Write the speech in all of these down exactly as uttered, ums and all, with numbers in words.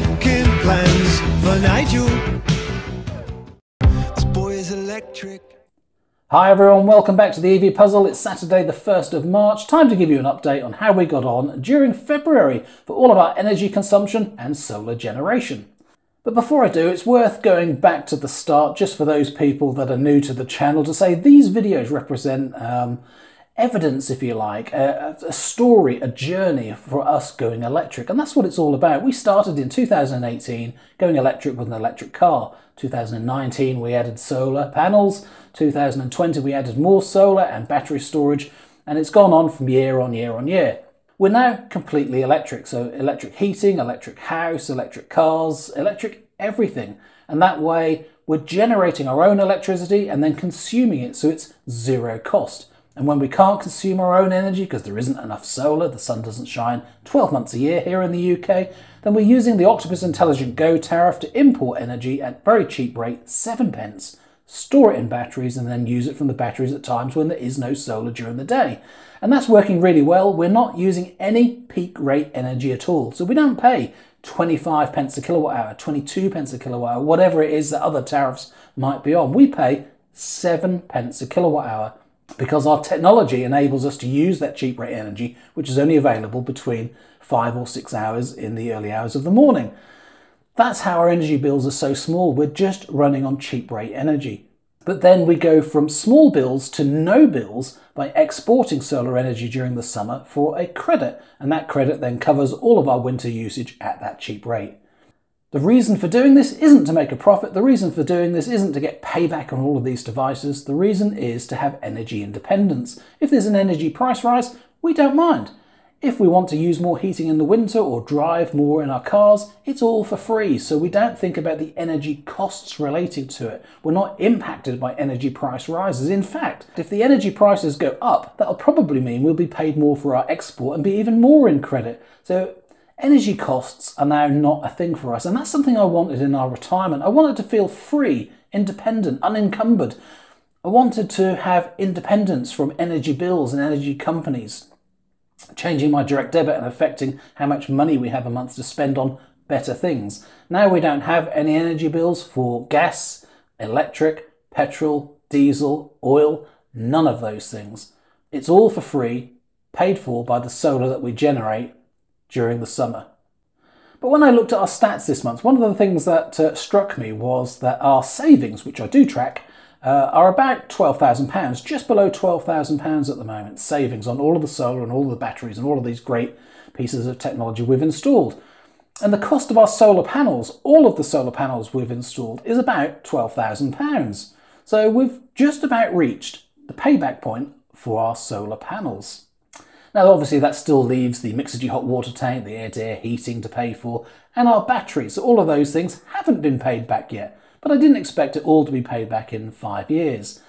making plans for night you. This boy is electric. Hi everyone, welcome back to the E V Puzzle. It's Saturday the first of March, time to give you an update on how we got on during February for all of our energy consumption and solar generation. But before I do, it's worth going back to the start just for those people that are new to the channel to say these videos represent um, evidence, if you like, a, a story, a journey for us going electric. And that's what it's all about. We started in two thousand eighteen going electric with an electric car. two thousand nineteen we added solar panels, two thousand twenty we added more solar and battery storage, and it's gone on from year on year on year. We're now completely electric, so electric heating, electric house, electric cars, electric everything. And that way we're generating our own electricity and then consuming it, so it's zero cost. And when we can't consume our own energy because there isn't enough solar, the sun doesn't shine twelve months a year here in the U K, then we're using the Octopus Intelligent Go tariff to import energy at very cheap rate, seven pence. Store it in batteries and then use it from the batteries at times when there is no solar during the day. And that's working really well. We're not using any peak rate energy at all. So we don't pay twenty-five pence a kilowatt hour, twenty-two pence a kilowatt hour, whatever it is that other tariffs might be on. We pay seven pence a kilowatt hour because our technology enables us to use that cheap rate energy, which is only available between five or six hours in the early hours of the morning. That's how our energy bills are so small. We're just running on cheap rate energy. But then we go from small bills to no bills by exporting solar energy during the summer for a credit, and that credit then covers all of our winter usage at that cheap rate. The reason for doing this isn't to make a profit. The reason for doing this isn't to get payback on all of these devices. The reason is to have energy independence. If there's an energy price rise, we don't mind. If we want to use more heating in the winter or drive more in our cars, it's all for free, so we don't think about the energy costs related to it. We're not impacted by energy price rises. In fact, if the energy prices go up, that'll probably mean we'll be paid more for our export and be even more in credit. So energy costs are now not a thing for us, and that's something I wanted in our retirement. I wanted to feel free, independent, unencumbered. I wanted to have independence from energy bills and energy companies. Changing my direct debit and affecting how much money we have a month to spend on better things. Now we don't have any energy bills for gas, electric, petrol, diesel, oil, none of those things. It's all for free, paid for by the solar that we generate during the summer. But when I looked at our stats this month, one of the things that uh, struck me was that our savings, which I do track, Uh, are about twelve thousand pounds, just below twelve thousand pounds at the moment, savings on all of the solar and all of the batteries and all of these great pieces of technology we've installed. And the cost of our solar panels, all of the solar panels we've installed, is about twelve thousand pounds. So we've just about reached the payback point for our solar panels. Now obviously that still leaves the Mixergy hot water tank, the air-to-air heating to pay for, and our batteries. So all of those things haven't been paid back yet. But I didn't expect it all to be paid back in five years.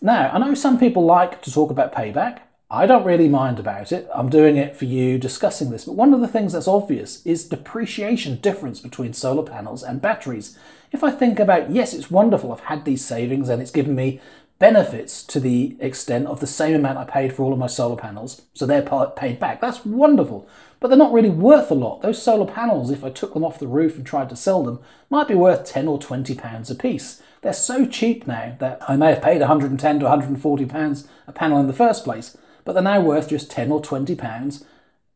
Now, I know some people like to talk about payback. I don't really mind about it. I'm doing it for you discussing this. But one of the things that's obvious is depreciation difference between solar panels and batteries. If I think about, yes, it's wonderful, I've had these savings and it's given me benefits to the extent of the same amount I paid for all of my solar panels, so they're paid back. That's wonderful, but they're not really worth a lot. Those solar panels, if I took them off the roof and tried to sell them, might be worth ten or twenty pounds a piece. They're so cheap now that I may have paid one hundred and ten to one hundred and forty pounds a panel in the first place, but they're now worth just ten or twenty pounds,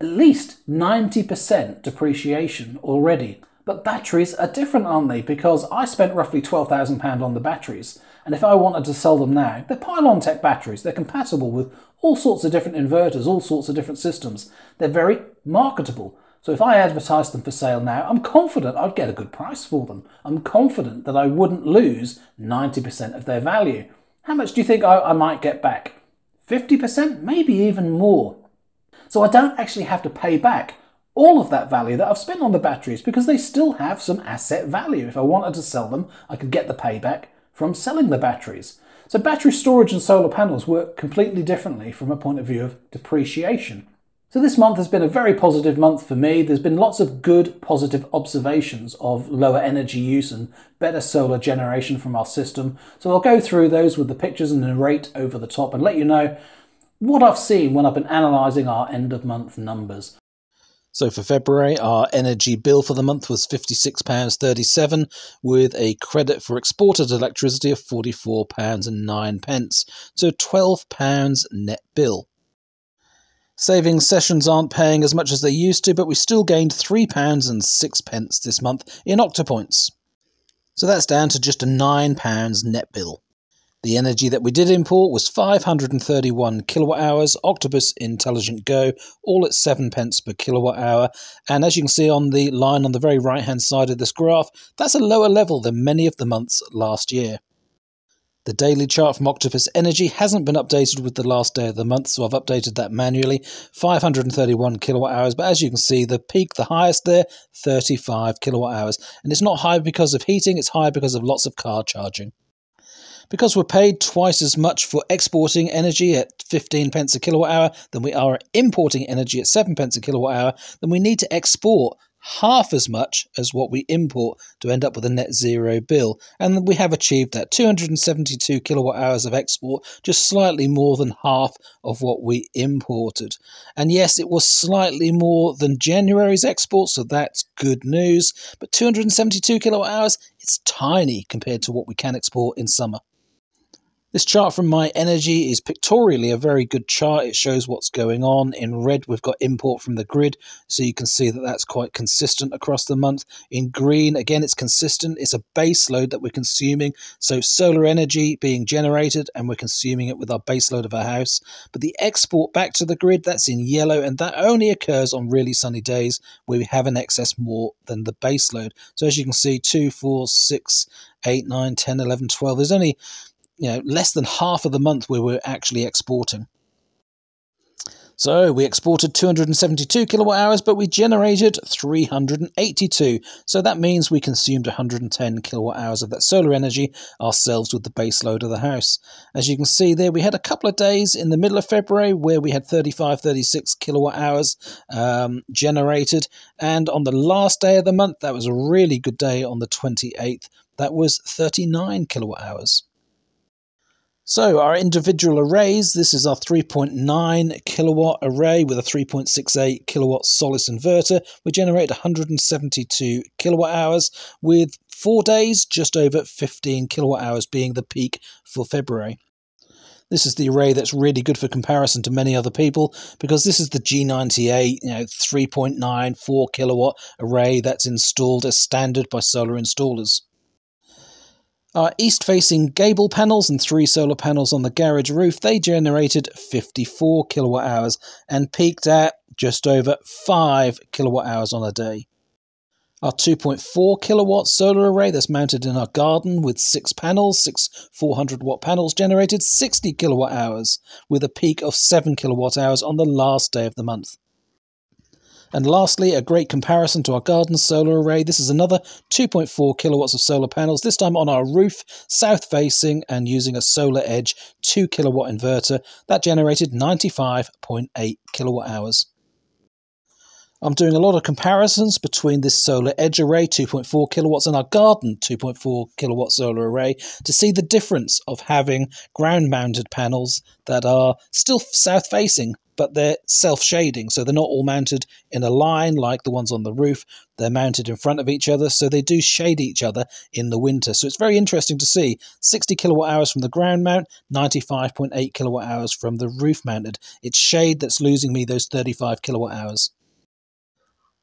at least ninety percent depreciation already. But batteries are different, aren't they? Because I spent roughly twelve thousand pounds on the batteries, and if I wanted to sell them now, they're Pylontech batteries. They're compatible with all sorts of different inverters, all sorts of different systems. They're very marketable. So if I advertised them for sale now, I'm confident I'd get a good price for them. I'm confident that I wouldn't lose ninety percent of their value. How much do you think I, I might get back? fifty percent? Maybe even more. So I don't actually have to pay back all of that value that I've spent on the batteries because they still have some asset value. If I wanted to sell them, I could get the payback from selling the batteries. So battery storage and solar panels work completely differently from a point of view of depreciation. So this month has been a very positive month for me. There's been lots of good positive observations of lower energy use and better solar generation from our system. So I'll go through those with the pictures and narrate over the top and let you know what I've seen when I've been analysing our end of month numbers. So for February, our energy bill for the month was fifty-six pounds thirty-seven, with a credit for exported electricity of forty-four pounds and nine pence, so twelve pounds net bill. Savings sessions aren't paying as much as they used to, but we still gained three pounds and six pence this month in Octopoints. So that's down to just a nine pounds net bill. The energy that we did import was five hundred thirty-one kilowatt hours, Octopus Intelligent Go, all at seven pence per kilowatt hour. And as you can see on the line on the very right hand side of this graph, that's a lower level than many of the months last year. The daily chart from Octopus Energy hasn't been updated with the last day of the month, so I've updated that manually. five hundred thirty-one kilowatt hours, but as you can see, the peak, the highest there, thirty-five kilowatt hours. And it's not high because of heating, it's high because of lots of car charging. Because we're paid twice as much for exporting energy at fifteen pence a kilowatt hour than we are importing energy at seven pence a kilowatt hour, then we need to export half as much as what we import to end up with a net zero bill. And we have achieved that, two hundred seventy-two kilowatt hours of export, just slightly more than half of what we imported. And yes, it was slightly more than January's export, so that's good news. But two hundred seventy-two kilowatt hours, it's tiny compared to what we can export in summer. This chart from My Energy is pictorially a very good chart. It shows what's going on. In red, we've got import from the grid, so you can see that that's quite consistent across the month. In green, again, it's consistent. It's a base load that we're consuming, so solar energy being generated, and we're consuming it with our base load of our house. But the export back to the grid, that's in yellow, and that only occurs on really sunny days where we have an excess more than the base load. So as you can see, two, four, six, eight, nine, ten, eleven, twelve. There's only... you know, less than half of the month where we're actually exporting. So we exported two hundred seventy-two kilowatt hours, but we generated three hundred eighty-two. So that means we consumed one hundred ten kilowatt hours of that solar energy ourselves with the base load of the house. As you can see there, we had a couple of days in the middle of February where we had thirty-five, thirty-six kilowatt hours um, generated. And on the last day of the month, that was a really good day on the twenty-eighth. That was thirty-nine kilowatt hours. So our individual arrays, this is our three point nine kilowatt array with a three point six eight kilowatt Solis inverter. We generate one hundred seventy-two kilowatt hours with four days, just over fifteen kilowatt hours being the peak for February. This is the array that's really good for comparison to many other people, because this is the G ninety-eight, you know, three point nine four kilowatt array that's installed as standard by solar installers. Our east-facing gable panels and three solar panels on the garage roof, they generated fifty-four kilowatt hours and peaked at just over five kilowatt hours on a day. Our two point four kilowatt solar array that's mounted in our garden with six panels, six four hundred watt panels, generated sixty kilowatt hours with a peak of seven kilowatt hours on the last day of the month. And lastly, a great comparison to our garden solar array. This is another two point four kilowatts of solar panels, this time on our roof, south-facing, and using a Solar Edge two kilowatt inverter. That generated ninety-five point eight kilowatt hours. I'm doing a lot of comparisons between this Solar Edge array, two point four kilowatts, and our garden two point four kilowatt solar array to see the difference of having ground-mounted panels that are still south-facing, but they're self-shading, so they're not all mounted in a line like the ones on the roof. They're mounted in front of each other, so they do shade each other in the winter. So it's very interesting to see sixty kilowatt hours from the ground mount, ninety-five point eight kilowatt hours from the roof mounted. It's shade that's losing me those thirty-five kilowatt hours.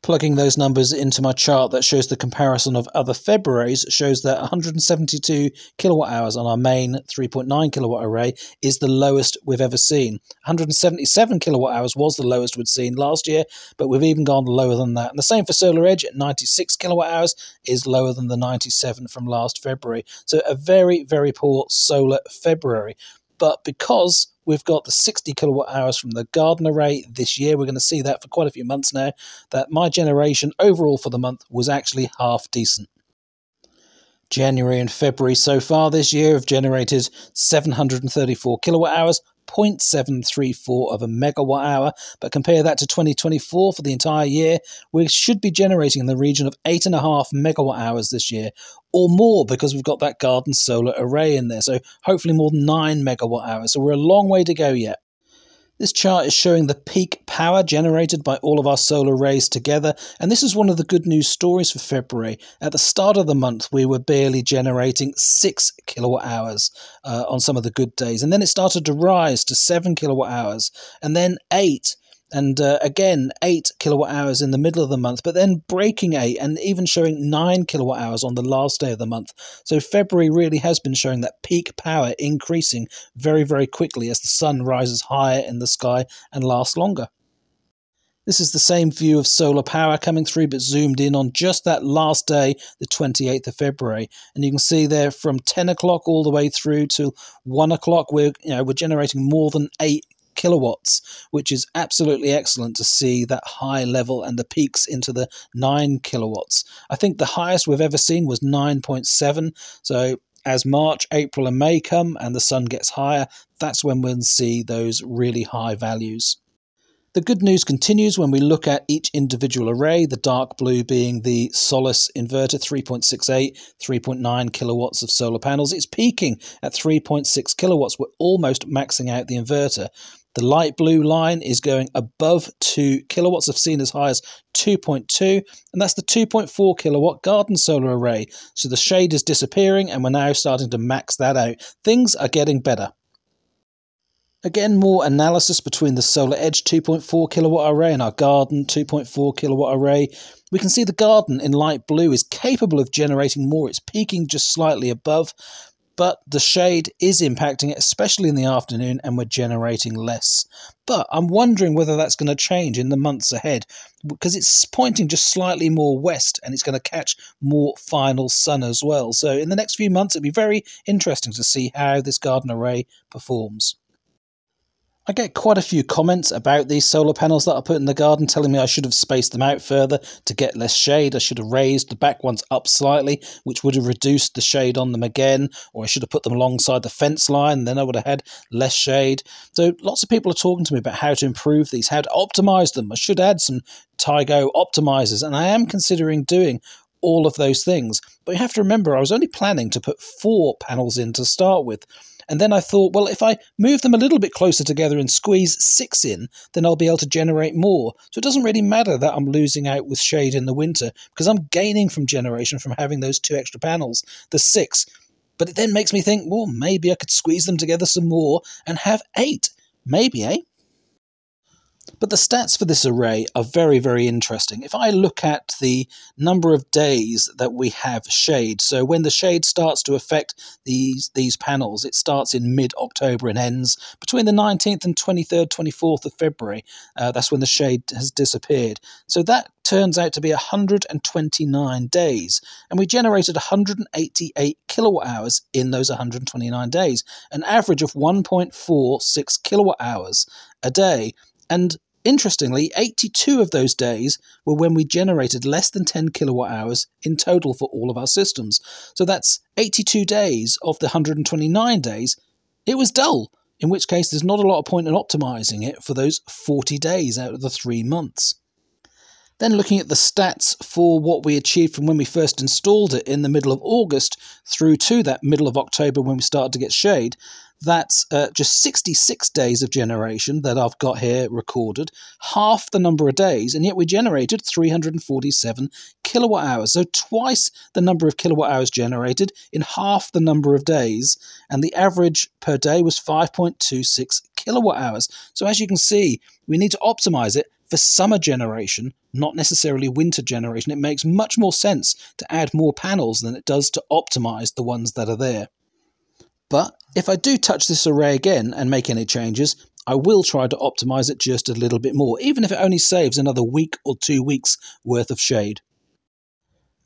Plugging those numbers into my chart that shows the comparison of other Februaries shows that one hundred seventy-two kilowatt hours on our main three point nine kilowatt array is the lowest we've ever seen. one hundred seventy-seven kilowatt hours was the lowest we'd seen last year, but we've even gone lower than that. And the same for Solar Edge at ninety-six kilowatt hours is lower than the ninety-seven from last February. So a very, very poor solar February. But because we've got the sixty kilowatt hours from the garden array this year, we're going to see that for quite a few months now, that my generation overall for the month was actually half decent. January and February so far this year have generated seven hundred thirty-four kilowatt hours, zero point seven three four of a megawatt hour, but compare that to twenty twenty-four for the entire year, we should be generating in the region of eight and a half megawatt hours this year, or more, because we've got that garden solar array in there, so hopefully more than nine megawatt hours, so we're a long way to go yet. This chart is showing the peak power generated by all of our solar arrays together, and this is one of the good news stories for February. At the start of the month, we were barely generating six kilowatt hours uh, on some of the good days, and then it started to rise to seven kilowatt hours, and then eight. And uh, again, eight kilowatt hours in the middle of the month, but then breaking eight and even showing nine kilowatt hours on the last day of the month. So February really has been showing that peak power increasing very, very quickly as the sun rises higher in the sky and lasts longer. This is the same view of solar power coming through, but zoomed in on just that last day, the twenty-eighth of February. And you can see there from ten o'clock all the way through to one o'clock, we're, you know, we're generating more than eight kilowatts, which is absolutely excellent to see that high level and the peaks into the nine kilowatts. I think the highest we've ever seen was nine point seven. So as March, April and May come and the sun gets higher, that's when we'll see those really high values. The good news continues when we look at each individual array, the dark blue being the Solis inverter, three point six eight, three point nine kilowatts of solar panels. It's peaking at three point six kilowatts. We're almost maxing out the inverter. The light blue line is going above two kilowatts. I've seen as high as two point two, and that's the two point four kilowatt garden solar array. So the shade is disappearing, and we're now starting to max that out. Things are getting better. Again, more analysis between the Solar Edge two point four kilowatt array and our garden two point four kilowatt array. We can see the garden in light blue is capable of generating more. It's peaking just slightly above, but the shade is impacting it, especially in the afternoon, and we're generating less. But I'm wondering whether that's going to change in the months ahead, because it's pointing just slightly more west and it's going to catch more final sun as well. So in the next few months, it'll be very interesting to see how this garden array performs. I get quite a few comments about these solar panels that I put in the garden telling me I should have spaced them out further to get less shade. I should have raised the back ones up slightly, which would have reduced the shade on them again, or I should have put them alongside the fence line, and then I would have had less shade. So lots of people are talking to me about how to improve these, how to optimize them. I should add some Tygo optimizers, and I am considering doing all of those things. But you have to remember, I was only planning to put four panels in to start with. And then I thought, well, if I move them a little bit closer together and squeeze six in, then I'll be able to generate more. So it doesn't really matter that I'm losing out with shade in the winter, because I'm gaining from generation from having those two extra panels, the six. But it then makes me think, well, maybe I could squeeze them together some more and have eight. Maybe, eh? But the stats for this array are very, very interesting. If I look at the number of days that we have shade, so when the shade starts to affect these, these panels, it starts in mid-October and ends between the nineteenth and twenty-third, twenty-fourth of February. Uh, that's when the shade has disappeared. So that turns out to be one hundred twenty-nine days. And we generated one hundred eighty-eight kilowatt hours in those one hundred twenty-nine days, an average of one point four six kilowatt hours a day. And interestingly, eighty-two of those days were when we generated less than ten kilowatt hours in total for all of our systems. So that's eighty-two days of the one hundred twenty-nine days. It was dull, in which case there's not a lot of point in optimizing it for those forty days out of the three months. Then looking at the stats for what we achieved from when we first installed it in the middle of August through to that middle of October when we started to get shade, that's uh, just sixty-six days of generation that I've got here recorded, half the number of days, and yet we generated three hundred forty-seven kilowatt hours. So twice the number of kilowatt hours generated in half the number of days, and the average per day was five point two six kilowatt hours. So as you can see, we need to optimize it for summer generation, not necessarily winter generation. It makes much more sense to add more panels than it does to optimize the ones that are there. But if I do touch this array again and make any changes, I will try to optimize it just a little bit more, even if it only saves another week or two weeks worth of shade.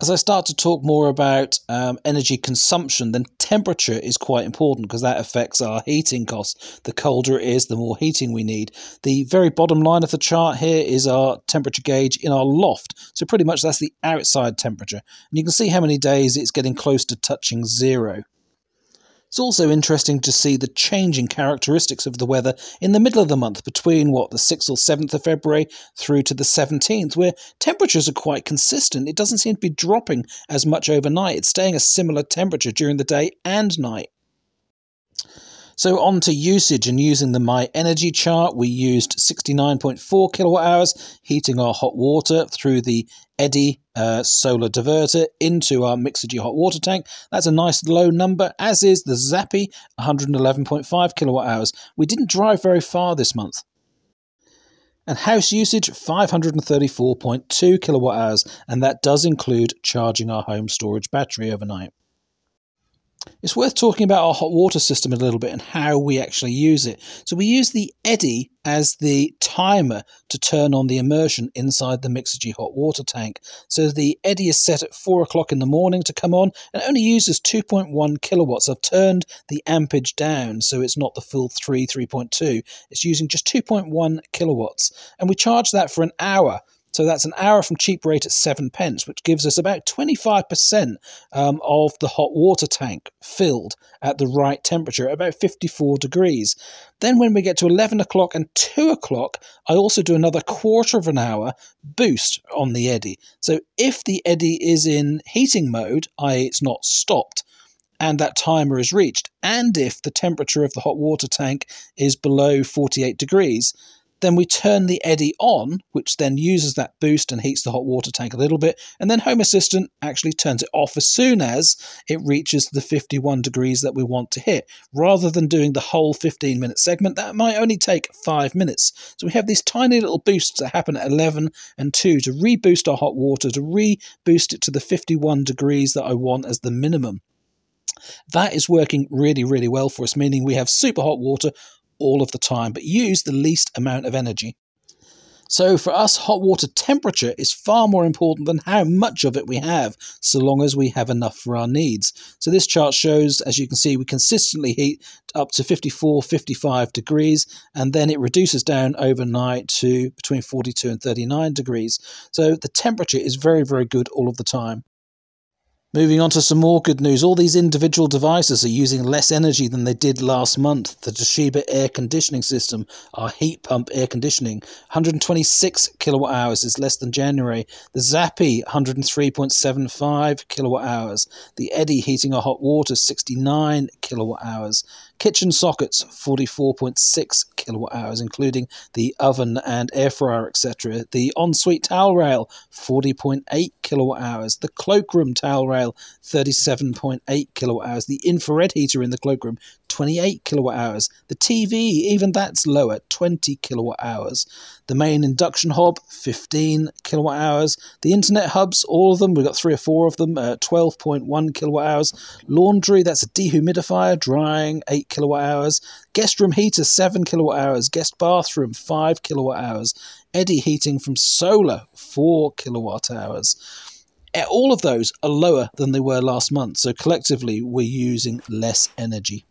As I start to talk more about um, energy consumption, then temperature is quite important because that affects our heating costs. The colder it is, the more heating we need. The very bottom line of the chart here is our temperature gauge in our loft. So pretty much that's the outside temperature. And you can see how many days it's getting close to touching zero. It's also interesting to see the changing characteristics of the weather in the middle of the month between, what, the sixth or seventh of February through to the seventeenth, where temperatures are quite consistent. It doesn't seem to be dropping as much overnight. It's staying a similar temperature during the day and night. So on to usage, and using the My Energy chart, we used sixty-nine point four kilowatt hours heating our hot water through the Eddi uh, solar diverter into our Mixergy hot water tank. That's a nice low number, as is the Zappi, one hundred eleven point five kilowatt hours. We didn't drive very far this month. And house usage, five hundred thirty-four point two kilowatt hours, and that does include charging our home storage battery overnight. It's worth talking about our hot water system a little bit and how we actually use it. So we use the Eddi as the timer to turn on the immersion inside the Mixergy hot water tank. So the Eddi is set at four o'clock in the morning to come on and only uses two point one kilowatts. I've turned the ampage down so it's not the full three, three point two. It's using just two point one kilowatts. And we charge that for an hour. So that's an hour from cheap rate at seven pence, which gives us about twenty-five percent um, of the hot water tank filled at the right temperature, about fifty-four degrees. Then when we get to eleven o'clock and two o'clock, I also do another quarter of an hour boost on the Eddi. So if the Eddi is in heating mode, that is it's not stopped, and that timer is reached, and if the temperature of the hot water tank is below forty-eight degrees, then we turn the Eddi on, which then uses that boost and heats the hot water tank a little bit. And then Home Assistant actually turns it off as soon as it reaches the fifty-one degrees that we want to hit. Rather than doing the whole fifteen-minute segment, that might only take five minutes. So we have these tiny little boosts that happen at eleven and two to reboost our hot water, to reboost it to the fifty-one degrees that I want as the minimum. That is working really, really well for us, meaning we have super hot water all of the time, but use the least amount of energy. So for us, hot water temperature is far more important than how much of it we have, so long as we have enough for our needs. So this chart shows, as you can see, we consistently heat up to fifty-four, fifty-five degrees, and then it reduces down overnight to between forty-two and thirty-nine degrees. So the temperature is very, very good all of the time. Moving on to some more good news, all these individual devices are using less energy than they did last month. The Toshiba air conditioning system, our heat pump air conditioning, one hundred twenty-six kilowatt hours is less than January. The Zappi, one hundred three point seven five kilowatt hours. The Eddi heating our hot water, sixty-nine kilowatt hours. Kitchen sockets, forty-four point six kilowatt hours, including the oven and air fryer, et cetera. The ensuite towel rail, forty point eight kilowatt hours. The cloakroom towel rail, thirty-seven point eight kilowatt hours. The infrared heater in the cloakroom, twenty-eight kilowatt hours. The T V, even that's lower, twenty kilowatt hours. The main induction hob, fifteen kilowatt hours. The internet hubs, all of them, we've got three or four of them, uh, twelve point one kilowatt hours. Laundry, that's a dehumidifier, drying, eight kilowatt hours. Guest room heater, seven kilowatt hours. Guest bathroom, five kilowatt hours. Eddi heating from solar, four kilowatt hours. All of those are lower than they were last month, so collectively we're using less energy.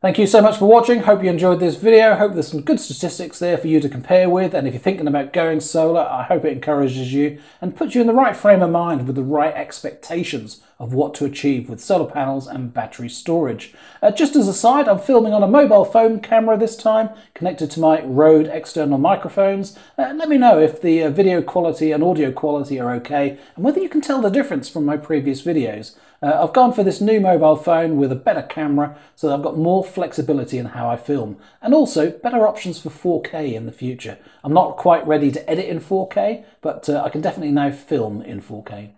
Thank you so much for watching. Hope you enjoyed this video. Hope there's some good statistics there for you to compare with, and if you're thinking about going solar, I hope it encourages you and puts you in the right frame of mind with the right expectations of what to achieve with solar panels and battery storage. Uh, just as a side, I'm filming on a mobile phone camera this time, connected to my Rode external microphones. Uh, let me know if the uh, video quality and audio quality are okay, and whether you can tell the difference from my previous videos. Uh, I've gone for this new mobile phone with a better camera, so that I've got more flexibility in how I film, and also better options for four K in the future. I'm not quite ready to edit in four K, but uh, I can definitely now film in four K.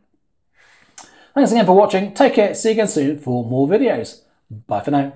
Thanks again for watching, take care, see you again soon for more videos. Bye for now.